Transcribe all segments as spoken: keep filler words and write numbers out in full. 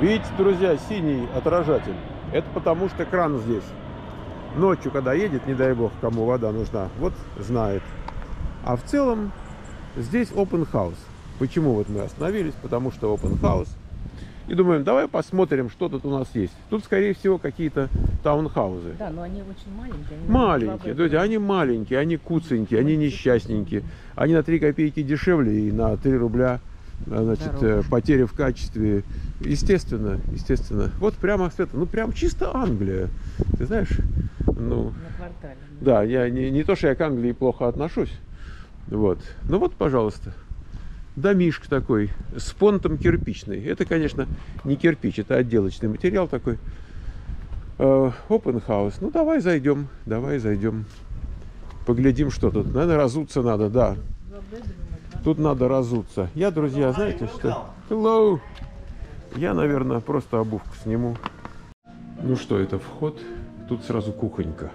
Видите, друзья, синий отражатель. Это потому что кран здесь. Ночью, когда едет, не дай бог, кому вода нужна, вот знает. А в целом здесь open house. Почему вот мы остановились? Потому что open house. И думаем, давай посмотрим, что тут у нас есть. Тут, скорее всего, какие-то таунхаузы. Да, но они очень маленькие. Они маленькие, друзья, они маленькие, они куценькие, они несчастненькие. Они на три копейки дешевле и на три рубля, значит, дороже. Потери в качестве. Естественно, естественно. Вот прямо с этого, ну прям чисто Англия. Ты знаешь, ну... На квартале. Да, я не, не то, что я к Англии плохо отношусь. Вот. Ну вот, пожалуйста. Домишка такой, с понтом кирпичный. Это, конечно, не кирпич, это отделочный материал такой. Open house. Ну, давай зайдем, давай зайдем. Поглядим, что тут. Наверное, разуться надо, да. Тут надо разуться. Я, друзья, знаете что? Hello! Я, наверное, просто обувку сниму. Ну что, это вход. Тут сразу кухонька.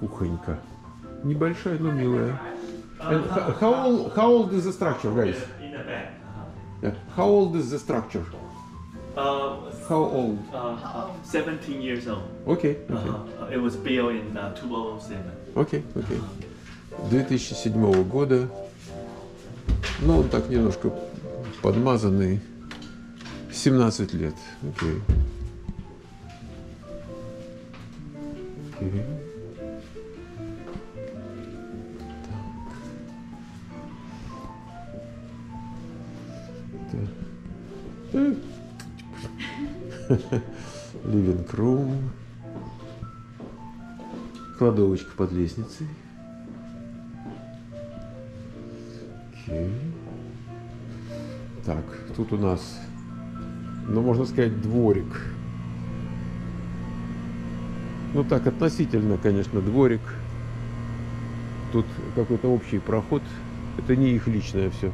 Кухонька. Небольшая, но милая. And how old, how old is the structure, guys? In the back. Yeah. How old is the structure? Uh, how old? Uh, seventeen years old. Okay. Okay. Uh, it was built in uh, two thousand seven. Okay. Okay. две тысячи седьмого года. Ну, он так немножко подмазанный. семнадцать лет. Okay. Okay. Living room. Кладовочка под лестницей. Okay. Так, тут у нас, ну, можно сказать, дворик. Ну, так, относительно, конечно, дворик. Тут какой-то общий проход. Это не их личное все.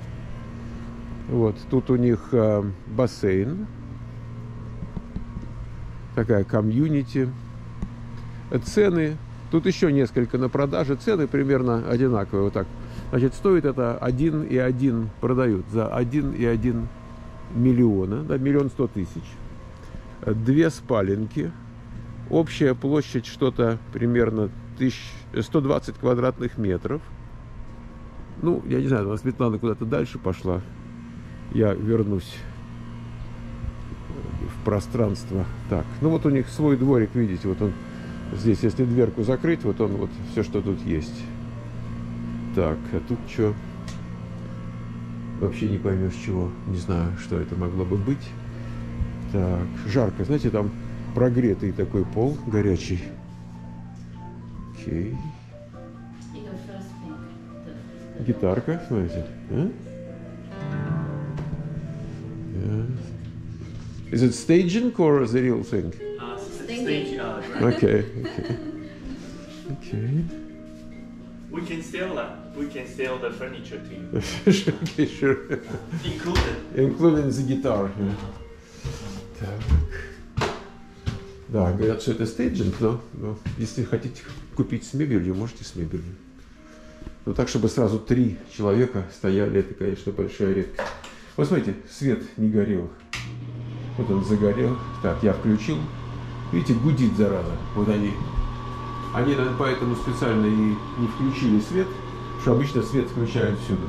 Вот, тут у них э, бассейн. Такая комьюнити. Цены. Тут еще несколько на продаже. Цены примерно одинаковые. Вот так. Значит, стоит это один и один. Продают за один и один миллиона. Да, миллион сто тысяч. Две спаленки. Общая площадь что-то примерно тысяча сто двадцать квадратных метров. Ну, я не знаю, у нас Светлана куда-то дальше пошла. Я вернусь в пространство. Так, ну вот у них свой дворик, видите, вот он здесь, если дверку закрыть, вот он, вот все, что тут есть. Так, а тут что? Вообще не поймешь чего, не знаю, что это могло бы быть. Так, жарко, знаете, там прогретый такой пол, горячий. Окей. Гитарка, смотрите. А? Is it staging or the real thing? Uh, staging. Okay. Okay. Okay. We can sell that. We can sell the furniture to you. Okay, sure. Included. Including the guitar. Yeah. Так. Да, говорят, что это стейджинг, но, но если хотите купить с мебелью, можете с мебелью. Но так, чтобы сразу три человека стояли, это, конечно, большая редкость. Вот смотрите, свет не горел. Вот он загорел. Так, я включил. Видите, гудит, зараза. Вот они. Они поэтому специально и не включили свет, потому что обычно свет включают сюда.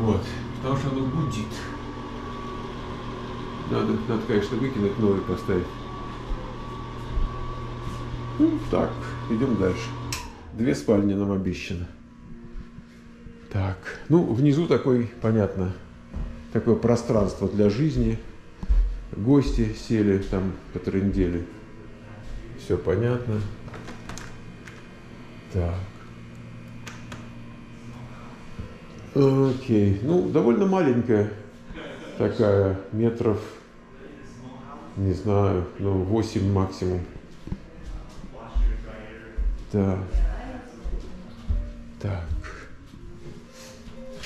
Вот. Потому что оно гудит. Надо, надо, конечно, выкинуть, новый поставить. Ну, так, идем дальше. Две спальни нам обещано. Так, ну, внизу такой, понятно, такое пространство для жизни. Гости сели, там потрындели. Все понятно. Так. Окей. Ну, довольно маленькая такая, метров, не знаю, ну, восемь максимум. Так. Так.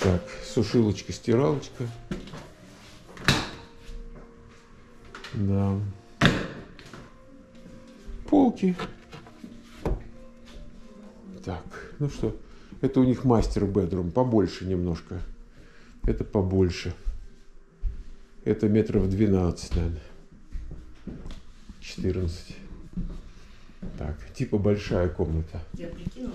Так, сушилочка, стиралочка. Да. Полки. Так, ну что, это у них мастер-бедрум, побольше немножко. Это побольше. Это метров двенадцать, наверное. четырнадцать. Так, типа большая комната. Я прикинула.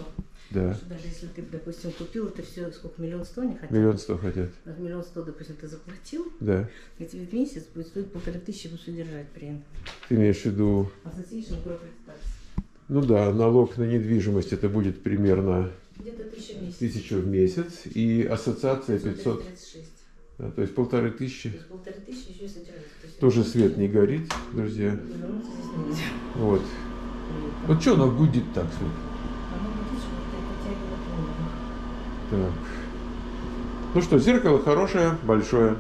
Да. Что даже если ты, допустим, купил это все, сколько, миллион сто не хотят? Миллион сто хотят. Миллион сто, допустим, ты заплатил, да. И тебе в месяц будет стоить полторы тысячи, будешь содержать при этом. Ты имеешь в виду... Ассоциейшн профит такс. Ну да, налог на недвижимость это будет примерно... Где-то тысяча в месяц. Тысяча в месяц. И ассоциация пятьсот... Да, то есть полторы тысячи. То есть полторы тысячи еще и содержать. То есть тоже свет не горит, друзья. Вот. Вот что она гудит так, смотри. Так. Ну что, зеркало хорошее, большое.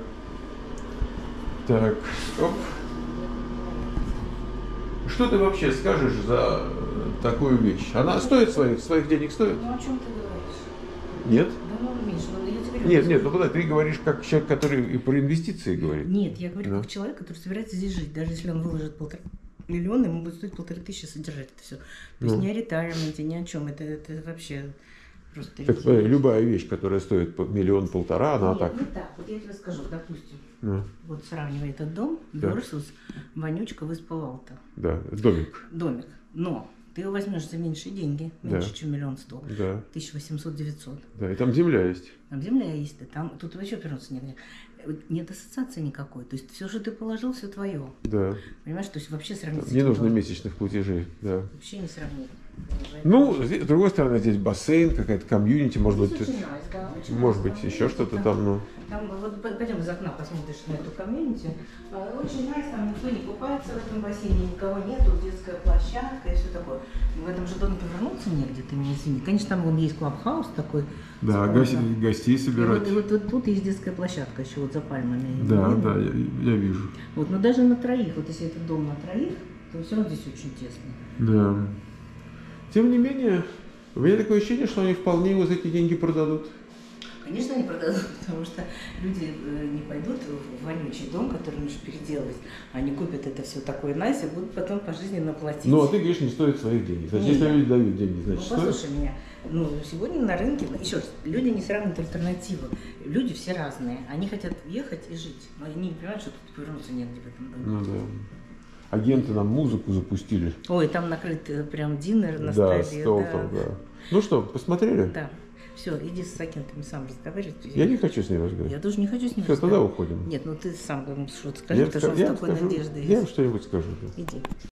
Так, оп. Что ты вообще скажешь за такую вещь? Она стоит своих, своих денег стоит? Ну, о чем ты говоришь? Нет? Да, ну, Миша, ну, я тебе говорю, нет, нет, ну куда? Ты говоришь как человек, который и про инвестиции говорит. Нет, я говорю да. Как человек, который собирается здесь жить, даже если он выложит полтора миллиона, ему будет стоить полторы тысячи содержать это все. То ну. есть не о ретайрменте, ни о чем, это, это вообще... Так, любая вещь, которая стоит миллион-полтора, она... Нет, так... Нет, так. Вот я тебе скажу, допустим, ну. вот сравнивая этот дом, да. versus вонючка в Испалалта. Да, домик. Домик. Но ты его возьмешь за меньшие деньги, меньше, да. чем миллион сто, да. тысяча восемьсот-девятьсот. Да, и там земля есть. Там земля есть, и там, тут вообще вернуться негде. Нет ассоциации никакой, то есть все, что ты положил, все твое. Да. Понимаешь, то есть вообще сравнить... Не нужно месячных платежей, да. Вообще не сравнить. Ну, с другой стороны, здесь бассейн, какая-то комьюнити, может быть, очень nice, да, очень может nice, быть, еще что-то там, там, ну... Там, вот, пойдем из окна посмотришь на эту комьюнити. Очень nice, там никто не купается в этом бассейне, никого нету, детская площадка и все такое. В этом же доме повернуться негде, ты меня извини. Конечно, там вон есть клабхаус такой. Да, гости, гостей собирать. И вот, вот, вот тут есть детская площадка еще вот за пальмами. Да, видно? Да, я, я вижу. Вот, но даже на троих, вот если это дом на троих, то все здесь очень тесно. Да. Тем не менее, у меня такое ощущение, что они вполне его за эти деньги продадут. Конечно, они продадут, потому что люди не пойдут в вонючий дом, который нужно переделывать. Они купят это все такое nice и будут потом пожизненно платить. Ну, а ты говоришь, не стоит своих денег. Значит, не, если люди дают деньги, значит, ну, послушай стоит? Меня. Ну, сегодня на рынке, еще раз, люди не сравнивают альтернативу. Люди все разные. Они хотят ехать и жить, но они не понимают, что тут повернуться негде в этом доме. Ну, да. Агенты нам музыку запустили. Ой, там накрыт прям динер на да, столе. Стол да. Там, да. Ну что, посмотрели? Да. Все, иди с агентами сам разговаривать. Я не хочу с ней разговаривать. Я тоже не хочу с ней все, разговаривать. Тогда уходим. Нет, ну ты сам что-то скажи, я потому что он с такой скажу, надеждой. Я им что-нибудь скажу. Да. Иди.